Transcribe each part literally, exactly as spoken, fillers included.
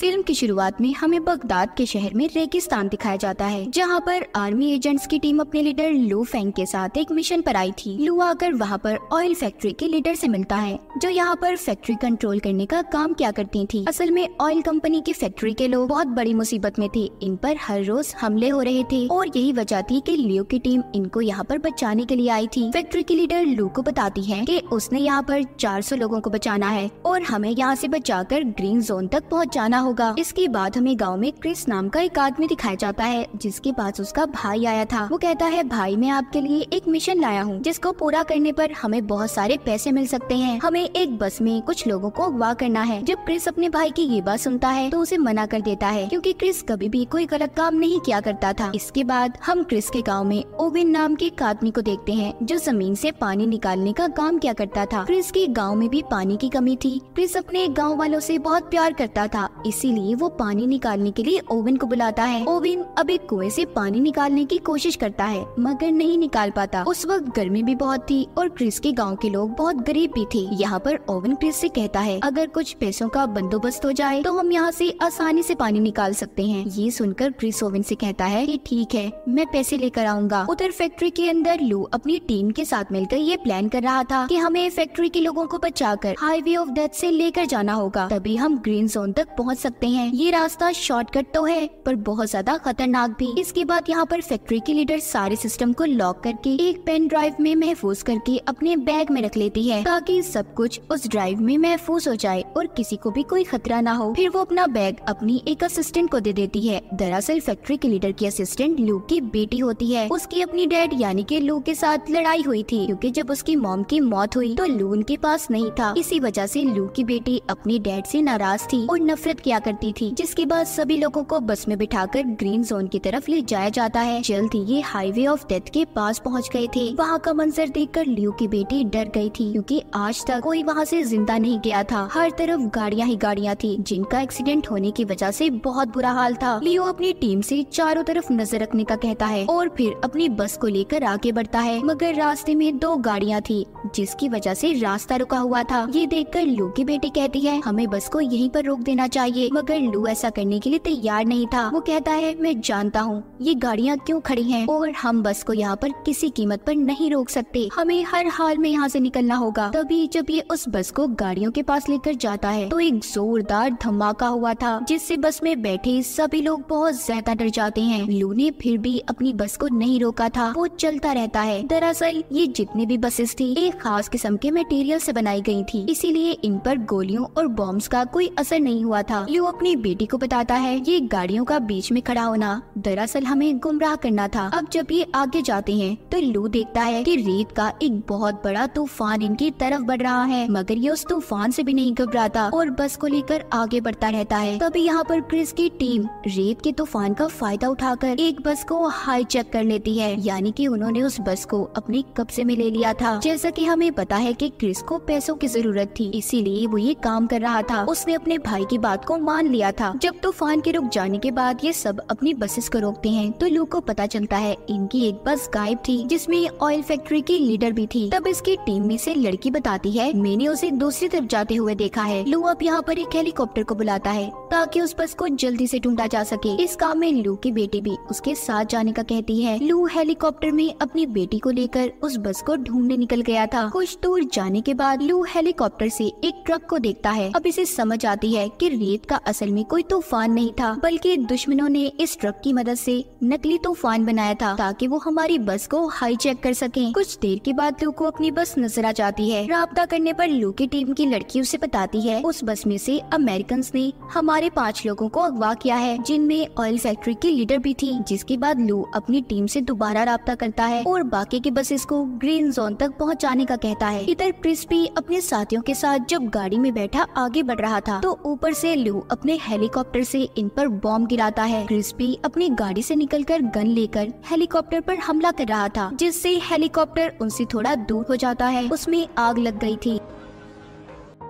Film की शुरुआत में हमें बगदाद के शहर में रेगिस्तान दिखाया जाता है, जहाँ पर आर्मी एजेंट्स की टीम अपने लीडर लू फेंग के साथ एक मिशन पर आई थी। लू आकर वहाँ पर ऑयल फैक्ट्री के लीडर से मिलता है, जो यहाँ पर फैक्ट्री कंट्रोल करने का काम क्या करती थी। असल में ऑयल कंपनी की फैक्ट्री के लोग बहुत बड़ी मुसीबत में थे, इन पर हर रोज हमले हो रहे थे और यही वजह थी कि लियो की टीम इनको यहाँ पर बचाने के लिए आई थी। फैक्ट्री की लीडर लू को बताती है कि उसने यहाँ पर चार सौ लोगों को बचाना है और हमें यहाँ से बचाकर ग्रीन जोन तक पहुँच जाना होगा। इसके बाद हमें गाँव में क्रिस नाम का एक आदमी दिखाया जाता है, जिसके पास उसका भाई आया था। वो कहता है, भाई मैं आपके लिए एक मिशन लाया हूँ, जिसको पूरा करने पर हमें बहुत सारे पैसे मिल सकते हैं। हमें एक बस में कुछ लोगों को अगवा करना है। जब क्रिस अपने भाई की ये बात सुनता है तो उसे मना कर देता है, क्योंकि क्रिस कभी भी कोई गलत काम नहीं किया करता था। इसके बाद हम क्रिस के गांव में ओविन नाम के एक आदमी को देखते हैं, जो जमीन से पानी निकालने का काम किया करता था। क्रिस के गांव में भी पानी की कमी थी। क्रिस अपने गांव वालों से बहुत प्यार करता था, इसीलिए वो पानी निकालने के लिए ओविन को बुलाता है। ओविन अब एक कुएं से पानी निकालने की कोशिश करता है, मगर नहीं निकाल पाता। उस वक्त गर्मी भी बहुत थी और क्रिस के गाँव के लोग बहुत गरीब भी थे। यहाँ पर ओविन क्रिस से कहता है, अगर कुछ पैसों का बंदोबस्त हो जाए तो हम यहाँ से आसानी से पानी निकाल सकते हैं। ये सुनकर क्रिस ओविन से कहता है कि ठीक है, मैं पैसे लेकर आऊँगा। उधर फैक्ट्री के अंदर लू अपनी टीम के साथ मिलकर ये प्लान कर रहा था कि हमें फैक्ट्री के लोगों को बचाकर हाईवे ऑफ डेथ से लेकर जाना होगा, तभी हम ग्रीन जोन तक पहुँच सकते हैं। ये रास्ता शॉर्टकट तो है पर बहुत ज्यादा खतरनाक भी। इसके बाद यहाँ पर फैक्ट्री के लीडर सारे सिस्टम को लॉक करके एक पेन ड्राइव में महफूज करके अपने बैग में रख लेती है, ताकि सब कुछ उस ड्राइव में महफूज हो जाए और किसी को भी कोई खतरा ना हो। फिर वो अपना बैग अपनी एक असिस्टेंट को दे देती है। दरअसल फैक्ट्री के लीडर की असिस्टेंट लू की बेटी होती है। उसकी अपनी डैड यानी कि लू के साथ लड़ाई हुई थी, क्योंकि जब उसकी मॉम की मौत हुई तो लू उनके पास नहीं था। इसी वजह से लू की बेटी अपनी डैड से नाराज थी और नफरत किया करती थी, जिसके बाद सभी लोगों को बस में बिठाकर ग्रीन जोन की तरफ ले जाया जाता है। जल्द ही ये हाईवे ऑफ डेथ के पास पहुँच गए थे। वहाँ का मंजर देख कर लू की बेटी डर गयी थी, क्यूँकी आज तक कोई वहाँ से जिंदा नहीं गया था। हर तरफ गाड़ियाँ ही गाड़ियाँ थी, जिनका एक्सीडेंट होने की वजह से बहुत बुरा हाल था। लियो अपनी टीम से चारों तरफ नजर रखने का कहता है और फिर अपनी बस को लेकर आगे बढ़ता है, मगर रास्ते में दो गाड़ियाँ थी, जिसकी वजह से रास्ता रुका हुआ था। ये देखकर लू की बेटी कहती है, हमें बस को यहीं पर रोक देना चाहिए, मगर लू ऐसा करने के लिए तैयार नहीं था। वो कहता है, मैं जानता हूँ ये गाड़ियाँ क्यों खड़ी हैं और हम बस को यहाँ पर किसी कीमत पर नहीं रोक सकते, हमें हर हाल में यहाँ से निकलना होगा। तभी जब ये उस बस को गाड़ियों के पास लेकर जाता है तो एक जोरदार धमाका हुआ था, जिससे बस में बैठे सभी लोग बहुत ज्यादा डर जाते हैं। लू ने फिर भी अपनी बस को नहीं रोका था, वो चलता रहता है। दरअसल ये जितनी भी बसेस थी एक खास किस्म के मटेरियल से बनाई गई थी, इसीलिए इन पर गोलियों और बॉम्ब्स का कोई असर नहीं हुआ था। लू अपनी बेटी को बताता है, ये गाड़ियों का बीच में खड़ा होना दरअसल हमें गुमराह करना था। अब जब ये आगे जाते हैं तो लू देखता है कि रेत का एक बहुत बड़ा तूफान इनकी तरफ बढ़ रहा है, मगर ये उस तूफान से भी नहीं घबराता और बस को लेकर आगे बढ़ता रहता है। तभी यहाँ पर क्रिस की टीम रेत के तूफान का फायदा उठाकर एक बस को हाईजैक कर लेती है, यानी कि उन्होंने उस बस को अपने कब्जे में ले लिया था। जैसा कि हमें पता है कि क्रिस को पैसों की जरूरत थी, इसीलिए वो ये काम कर रहा था। उसने अपने भाई की बात को मान लिया था। जब तूफान के रुक जाने के बाद ये सब अपनी बसेस को रोकते हैं तो लू को पता चलता है इनकी एक बस गायब थी, जिसमें ऑयल फैक्ट्री की लीडर भी थी। तब इसकी टीम में से लड़की बताती है, मैंने उसे दूसरी तरफ जाते हुए देखा है। लू अब यहाँ पर एक हेलीकॉप्टर को बुलाता है ताकि उस बस को जल्दी से ढूंढा जा सके। इस काम में लू की बेटी भी उसके साथ जाने का कहती है। लू हेलीकॉप्टर में अपनी बेटी को लेकर उस बस को ढूंढने निकल गया था। कुछ दूर जाने के बाद लू हेलीकॉप्टर से एक ट्रक को देखता है। अब इसे समझ आती है कि रेत का असल में कोई तूफान नहीं था, बल्कि दुश्मनों ने इस ट्रक की मदद से नकली तूफान बनाया था ताकि वो हमारी बस को हाईजैक कर सके। कुछ देर के बाद लू को अपनी बस नजर आ जाती है। राब्ता करने पर लू की टीम की लड़की उसे बताती है, उस बस में से अमेरिकन ने हमारे पाँच लोगों को अगवा किया है, जिनमें ऑयल फैक्ट्री की लीडर भी थी। जिसके बाद लू अपनी टीम से दोबारा राब्ता करता है और बाकी की बसेस को ग्रीन जोन तक पहुंचाने का कहता है। इधर क्रिस भी अपने साथियों के साथ जब गाड़ी में बैठा आगे बढ़ रहा था तो ऊपर से लू अपने हेलीकॉप्टर से इन पर बॉम्ब गिराता है। क्रिस भी अपनी गाड़ी से निकलकर गन लेकर हेलीकॉप्टर पर हमला कर रहा था, जिससे हेलीकॉप्टर उनसे थोड़ा दूर हो जाता है। उसमें आग लग गई थी।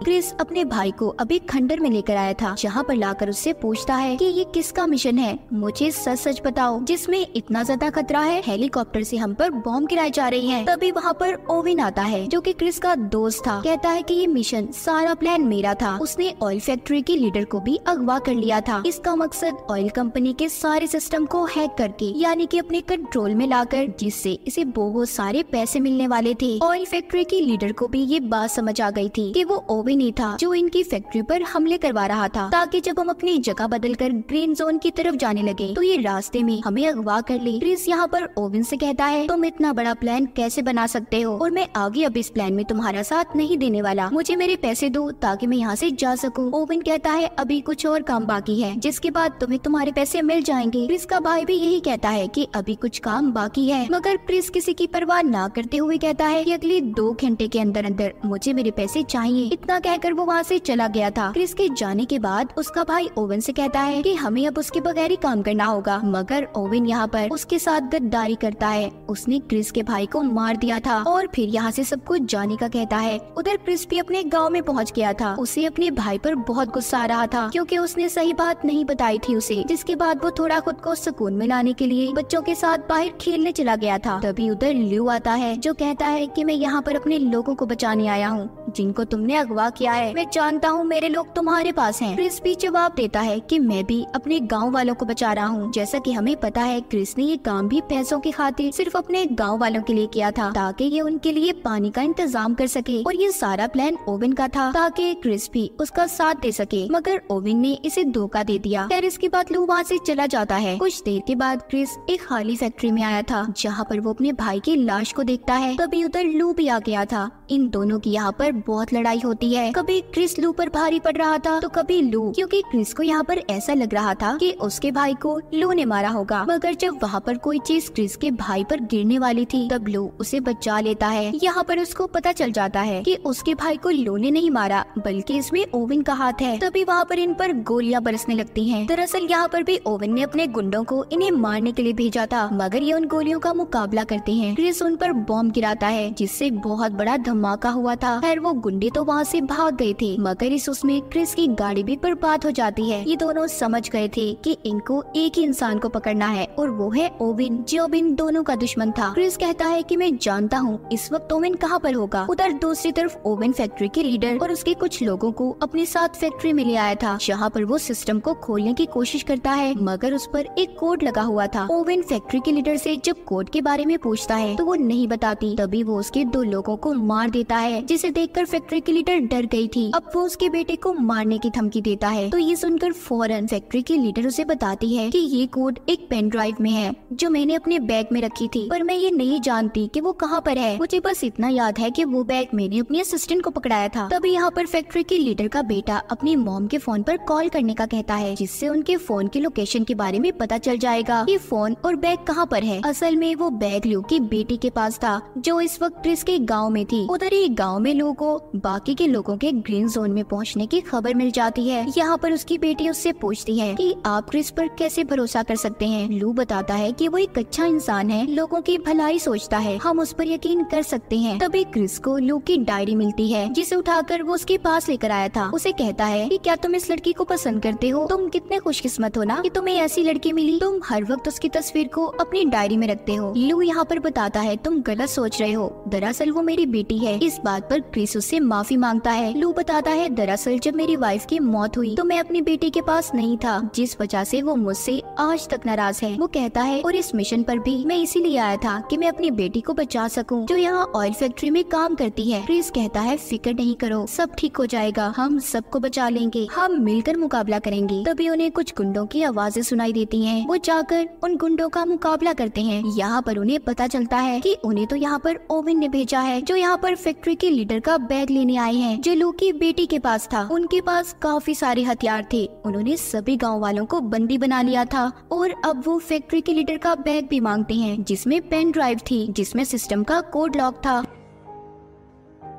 क्रिस अपने भाई को अभी खंडर में लेकर आया था, जहाँ पर लाकर उससे पूछता है कि ये किसका मिशन है, मुझे सच सच बताओ जिसमें इतना ज्यादा खतरा है, हेलीकॉप्टर से हम पर बॉम्ब गिराए जा रही हैं। तभी वहाँ पर ओविन आता है जो कि क्रिस का दोस्त था, कहता है कि ये मिशन सारा प्लान मेरा था, उसने ऑयल फैक्ट्री के लीडर को भी अगवा कर लिया था। इसका मकसद ऑयल कंपनी के सारे सिस्टम को हैक करके यानी कि अपने कंट्रोल में लाकर, जिससे इसे बहुत सारे पैसे मिलने वाले थे। ऑयल फैक्ट्री के लीडर को भी ये बात समझ आ गई थी कि वो भी नहीं था जो इनकी फैक्ट्री पर हमले करवा रहा था, ताकि जब हम अपनी जगह बदलकर ग्रीन जोन की तरफ जाने लगे तो ये रास्ते में हमें अगवा कर ले। क्रिस यहाँ पर ओविन से कहता है, तुम इतना बड़ा प्लान कैसे बना सकते हो, और मैं आगे अब इस प्लान में तुम्हारा साथ नहीं देने वाला, मुझे मेरे पैसे दो ताकि मैं यहाँ से जा सकूँ। ओविन कहता है, अभी कुछ और काम बाकी है जिसके बाद तुम्हें तुम्हारे पैसे मिल जाएंगे। क्रिस का भाई भी यही कहता है कि अभी कुछ काम बाकी है, मगर क्रिस किसी की परवाह न करते हुए कहता है कि अगले दो घंटे के अंदर अंदर मुझे मेरे पैसे चाहिए। इतना कहकर वो वहाँ से चला गया था। क्रिस के जाने के बाद उसका भाई ओविन से कहता है कि हमें अब उसके बगैर ही काम करना होगा, मगर ओविन यहाँ पर उसके साथ गद्दारी करता है, उसने क्रिस के भाई को मार दिया था और फिर यहाँ से सबको जाने का कहता है। उधर क्रिस भी अपने गांव में पहुँच गया था, उसे अपने भाई पर बहुत गुस्सा आ रहा था क्योंकि उसने सही बात नहीं बताई थी उसे, जिसके बाद वो थोड़ा खुद को सुकून में लाने के लिए बच्चों के साथ बाहर खेलने चला गया था। तभी उधर ल्यू आता है जो कहता है कि मैं यहाँ पर अपने लोगों को बचाने आया हूँ जिनको तुमने अगवा किया है, मैं जानता हूँ मेरे लोग तुम्हारे पास हैं। क्रिस भी जवाब देता है कि मैं भी अपने गांव वालों को बचा रहा हूँ, जैसा कि हमें पता है क्रिस ने ये काम भी पैसों की खातिर सिर्फ अपने गांव वालों के लिए किया था, ताकि ये उनके लिए पानी का इंतजाम कर सके, और ये सारा प्लान ओविन का था ताकि क्रिस भी उसका साथ दे सके, मगर ओविन ने इसे धोखा दे दिया। खैर इसके बाद लू वहाँ से चला जाता है। कुछ देर के बाद क्रिस एक खाली फैक्ट्री में आया था जहाँ पर वो अपने भाई की लाश को देखता है। तभी उधर लू भी आ गया था। इन दोनों की यहाँ पर बहुत लड़ाई होती है, कभी क्रिस लू पर भारी पड़ रहा था तो कभी लू, क्योंकि क्रिस को यहाँ पर ऐसा लग रहा था कि उसके भाई को लू ने मारा होगा, मगर जब वहाँ पर कोई चीज क्रिस के भाई पर गिरने वाली थी तब लू उसे बचा लेता है। यहाँ पर उसको पता चल जाता है कि उसके भाई को लू ने नहीं मारा बल्कि इसमें ओविन का हाथ है। तभी वहाँ पर इन पर गोलियां बरसने लगती है। दरअसल यहाँ पर भी ओविन ने अपने गुंडों को इन्हें मारने के लिए भेजा था, मगर ये उन गोलियों का मुकाबला करते हैं। क्रिस उन पर बॉम्ब गिराता है जिससे बहुत बड़ा धमाका हुआ था। खैर वो गुंडे तो वहाँ से भाग गए थे, मगर इस उसमें क्रिस की गाड़ी भी बर्बाद हो जाती है। ये दोनों समझ गए थे कि इनको एक ही इंसान को पकड़ना है और वो है ओविन, जो ओविन दोनों का दुश्मन था। क्रिस कहता है कि मैं जानता हूँ इस वक्त ओविन कहाँ पर होगा। उधर दूसरी तरफ ओविन फैक्ट्री के लीडर और उसके कुछ लोगों को अपने साथ फैक्ट्री में ले आया था, जहाँ पर वो सिस्टम को खोलने की कोशिश करता है मगर उस पर एक कोड लगा हुआ था। ओविन फैक्ट्री के लीडर से जब कोड के बारे में पूछता है तो वो नहीं बताती, तभी वो उसके दो लोगों को मार देता है, जिसे देखकर फैक्ट्री की लीडर डर गई थी। अब वो उसके बेटे को मारने की धमकी देता है, तो ये सुनकर फौरन फैक्ट्री की लीडर उसे बताती है कि ये कोड एक पेन ड्राइव में है जो मैंने अपने बैग में रखी थी, पर मैं ये नहीं जानती कि वो कहाँ पर है, मुझे बस इतना याद है कि वो बैग मैंने अपने असिस्टेंट को पकड़ाया था। तभी यहाँ पर फैक्ट्री के लीडर का बेटा अपनी मॉम के फोन पर कॉल करने का कहता है, जिससे उनके फोन की लोकेशन के बारे में पता चल जाएगा कि फोन और बैग कहाँ पर है। असल में वो बैग ल्यू की बेटी के पास था जो इस वक्त क्रिस के गाँव में थी। उधर ही गाँव में लोगों को बाकी के लोगों के ग्रीन जोन में पहुंचने की खबर मिल जाती है। यहाँ पर उसकी बेटी उससे पूछती है कि आप क्रिस पर कैसे भरोसा कर सकते हैं। लू बताता है कि वो एक अच्छा इंसान है, लोगों की भलाई सोचता है, हम उस पर यकीन कर सकते हैं। तभी क्रिस को लू की डायरी मिलती है जिसे उठाकर वो उसके पास लेकर आया था। उसे कहता है कि क्या तुम इस लड़की को पसंद करते हो, तुम कितने खुशकिस्मत हो ना कि तुम्हें ऐसी लड़की मिली, तुम हर वक्त उसकी तस्वीर को अपनी डायरी में रखते हो। लू यहाँ पर बताता है तुम गलत सोच रहे हो, दरअसल वो मेरी बेटी है। इस बात पर क्रिस उससे माफी मांगता है। लू बताता है दरअसल जब मेरी वाइफ की मौत हुई तो मैं अपनी बेटी के पास नहीं था, जिस वजह से वो मुझसे आज तक नाराज है। वो कहता है और इस मिशन पर भी मैं इसीलिए आया था कि मैं अपनी बेटी को बचा सकूं, जो यहाँ ऑयल फैक्ट्री में काम करती है। क्रिस कहता है फिक्र नहीं करो, सब ठीक हो जाएगा, हम सबको बचा लेंगे, हम मिलकर मुकाबला करेंगे। तभी उन्हें कुछ गुंडों की आवाजें सुनाई देती है, वो जाकर उन गुंडों का मुकाबला करते हैं। यहाँ पर उन्हें पता चलता है कि उन्हें तो यहाँ पर ओविन ने भेजा है, जो यहाँ पर फैक्ट्री के लीडर का बैग लेने आए हैं जो लू की बेटी के पास था। उनके पास काफी सारे हथियार थे, उन्होंने सभी गांव वालों को बंदी बना लिया था और अब वो फैक्ट्री के लीडर का बैग भी मांगते हैं जिसमें पेन ड्राइव थी, जिसमें सिस्टम का कोड लॉक था।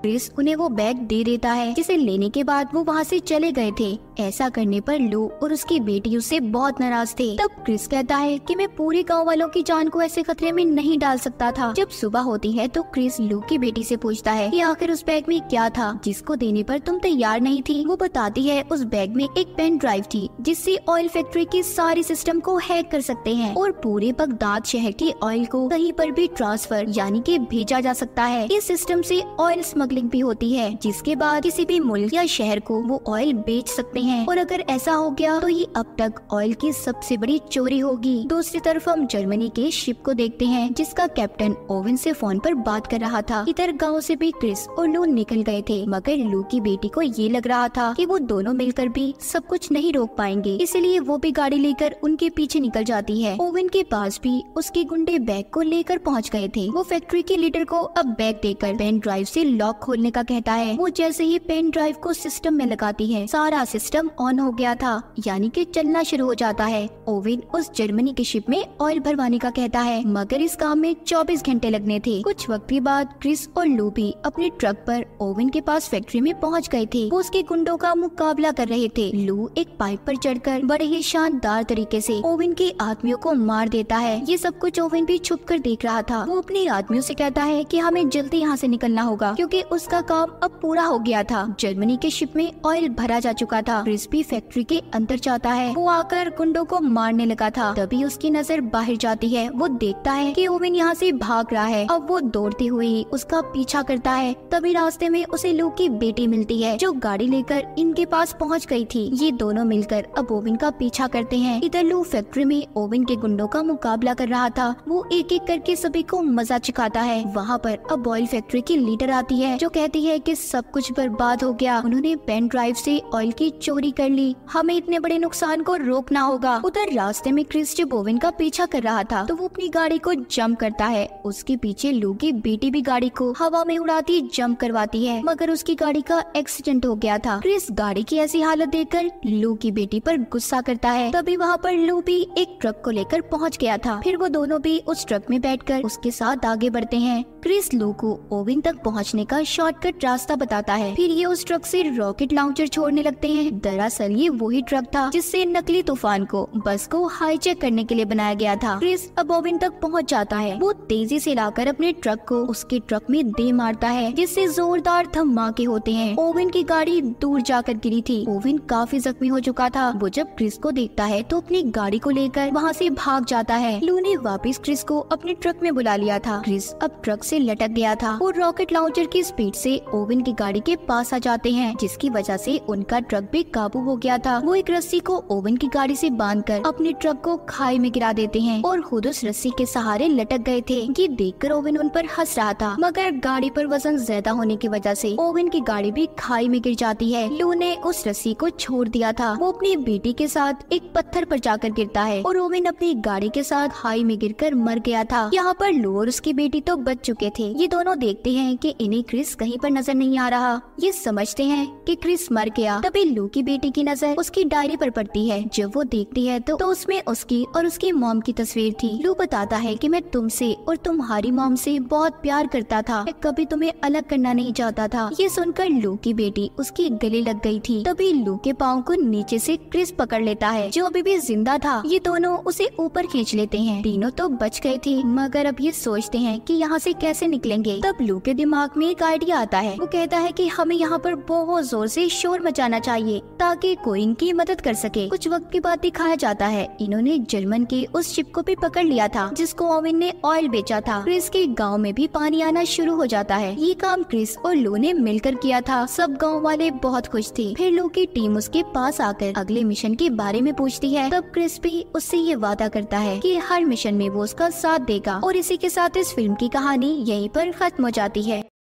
क्रिस उन्हें वो बैग दे देता है जिसे लेने के बाद वो वहाँ से चले गए थे। ऐसा करने पर लू और उसकी बेटी उससे बहुत नाराज थे। तब क्रिस कहता है कि मैं पूरे गांव वालों की जान को ऐसे खतरे में नहीं डाल सकता था। जब सुबह होती है तो क्रिस लू की बेटी से पूछता है कि आखिर उस बैग में क्या था जिसको देने पर तुम तैयार नहीं थी। वो बताती है उस बैग में एक पेन ड्राइव थी जिससे ऑयल फैक्ट्री के सारे सिस्टम को हैक कर सकते हैं और पूरे बगदाद शहर के ऑयल को कहीं पर भी ट्रांसफर यानी कि भेजा जा सकता है। इस सिस्टम से ऑयल स्मगलिंग भी होती है जिसके बाद किसी भी मुल्क या शहर को वो ऑयल बेच सकते हैं और अगर ऐसा हो गया तो ये अब तक ऑयल की सबसे बड़ी चोरी होगी। दूसरी तरफ हम जर्मनी के शिप को देखते हैं जिसका कैप्टन ओवन से फोन पर बात कर रहा था। इधर गांव से भी क्रिस और लू निकल गए थे मगर लू की बेटी को ये लग रहा था कि वो दोनों मिलकर भी सब कुछ नहीं रोक पाएंगे, इसलिए वो भी गाड़ी लेकर उनके पीछे निकल जाती है। ओवन के पास भी उसके गुंडे बैग को लेकर पहुंच गए थे। वो फैक्ट्री के लीडर को अब बैग देकर पेन ड्राइव से लॉक खोलने का कहता है। वो जैसे ही पेन ड्राइव को सिस्टम में लगाती है सारा सिस्टम ऑन हो गया था यानी कि चलना शुरू हो जाता है। ओविन उस जर्मनी के शिप में ऑयल भरवाने का कहता है मगर इस काम में चौबीस घंटे लगने थे। कुछ वक्त के बाद क्रिस और लू भी अपने ट्रक पर ओविन के पास फैक्ट्री में पहुंच गए थे। वो उसके गुंडों का मुकाबला कर रहे थे। लू एक पाइप पर चढ़कर बड़े ही शानदार तरीके से ओविन के आदमियों को मार देता है। ये सब कुछ ओविन भी छुप कर देख रहा था। वो अपने आदमियों से कहता है कि हमें जल्दी यहाँ से निकलना होगा क्योंकि उसका काम अब पूरा हो गया था। जर्मनी के शिप में ऑयल भरा जा चुका था। क्रिस भी फैक्ट्री के अंदर जाता है। वो आकर गुंडों को मारने लगा था तभी उसकी नजर बाहर जाती है। वो देखता है कि ओविन यहाँ से भाग रहा है। अब वो दौड़ती हुई उसका पीछा करता है। तभी रास्ते में उसे लू की बेटी मिलती है जो गाड़ी लेकर इनके पास पहुँच गई थी। ये दोनों मिलकर अब ओविन का पीछा करते हैं। इधर लू फैक्ट्री में ओविन के गुंडों का मुकाबला कर रहा था। वो एक एक करके सभी को मजा चखाता है। वहाँ पर अब ऑयल फैक्ट्री की लीडर आती है जो कहती है कि सब कुछ बर्बाद हो गया, उन्होंने पेन ड्राइव से ऑयल की चोरी कर ली, हमें इतने बड़े नुकसान को रोकना होगा। उधर रास्ते में क्रिस जब ओविन का पीछा कर रहा था तो वो अपनी गाड़ी को जंप करता है। उसके पीछे लू की बेटी भी गाड़ी को हवा में उड़ाती जंप करवाती है मगर उसकी गाड़ी का एक्सीडेंट हो गया था। क्रिस गाड़ी की ऐसी हालत देखकर लू की बेटी पर गुस्सा करता है। तभी वहाँ पर लू भी एक ट्रक को लेकर पहुँच गया था। फिर वो दोनों भी उस ट्रक में बैठकर उसके साथ आगे बढ़ते हैं। क्रिस लू को ओविन तक पहुँचने का शॉर्टकट रास्ता बताता है। फिर ये उस ट्रक से रॉकेट लॉन्चर छोड़ने लगते हैं। दरअसल ये वही ट्रक था जिससे नकली तूफान को बस को हाईजैक करने के लिए बनाया गया था। क्रिस अब ओविन तक पहुँच जाता है। वो तेजी से लाकर अपने ट्रक को उसके ट्रक में दे मारता है जिससे जोरदार धमाके होते हैं। ओविन की गाड़ी दूर जाकर गिरी थी। ओविन काफी जख्मी हो चुका था। वो जब क्रिस को देखता है तो अपनी गाड़ी को लेकर वहाँ से भाग जाता है। लू ने वापस क्रिस को अपने ट्रक में बुला लिया था। क्रिस अब ट्रक से लटक गया था। वो रॉकेट लॉन्चर की स्पीड से ओविन की गाड़ी के पास आ जाते हैं जिसकी वजह से उनका ट्रक भी काबू हो गया था। वो एक रस्सी को ओविन की गाड़ी से बांधकर अपने ट्रक को खाई में गिरा देते हैं और खुद उस रस्सी के सहारे लटक गए थे। ये देखकर ओविन उन पर हंस रहा था मगर गाड़ी पर वजन ज्यादा होने की वजह से ओविन की गाड़ी भी खाई में गिर जाती है। लू ने उस रस्सी को छोड़ दिया था। वो अपनी बेटी के साथ एक पत्थर पर जाकर गिरता है और ओविन अपनी गाड़ी के साथ खाई में गिरकर मर गया था। यहाँ पर लू और उसकी बेटी तो बच चुके थे। ये दोनों देखते हैं कि इन्हें क्रिस कहीं पर नजर नहीं आ रहा। ये समझते हैं कि क्रिस मर गया। तभी लू की बेटी की नजर उसकी डायरी पर पड़ती है। जब वो देखती है तो, तो उसमें उसकी और उसकी मॉम की तस्वीर थी। लू बताता है कि मैं तुमसे और तुम्हारी मॉम से बहुत प्यार करता था, मैं कभी तुम्हें अलग करना नहीं चाहता था। ये सुनकर लू की बेटी उसकी गले लग गई थी। तभी लू के पाँव को नीचे से क्रिस पकड़ लेता है जो अभी भी जिंदा था। ये दोनों उसे ऊपर खींच लेते हैं। तीनों तो बच गए थे मगर अब ये सोचते हैं कि यहाँ से कैसे निकलेंगे। तब लू के दिमाग में एक आइडिया आता है। वो कहता है कि हमें यहाँ पर बहुत जोर से शोर मचाना चाहिए ताकि कोई इनकी मदद कर सके। कुछ वक्त के बाद दिखाया जाता है इन्होंने जर्मन के उस शिप को भी पकड़ लिया था जिसको ओविन ने ऑयल बेचा था। क्रिस के गांव में भी पानी आना शुरू हो जाता है। ये काम क्रिस और लू ने मिलकर किया था। सब गांव वाले बहुत खुश थे। फिर लू की टीम उसके पास आकर अगले मिशन के बारे में पूछती है। तब क्रिस भी उससे ये वादा करता है कि हर मिशन में वो उसका साथ देगा। और इसी के साथ इस फिल्म की कहानी यहीं पर खत्म हो जाती है।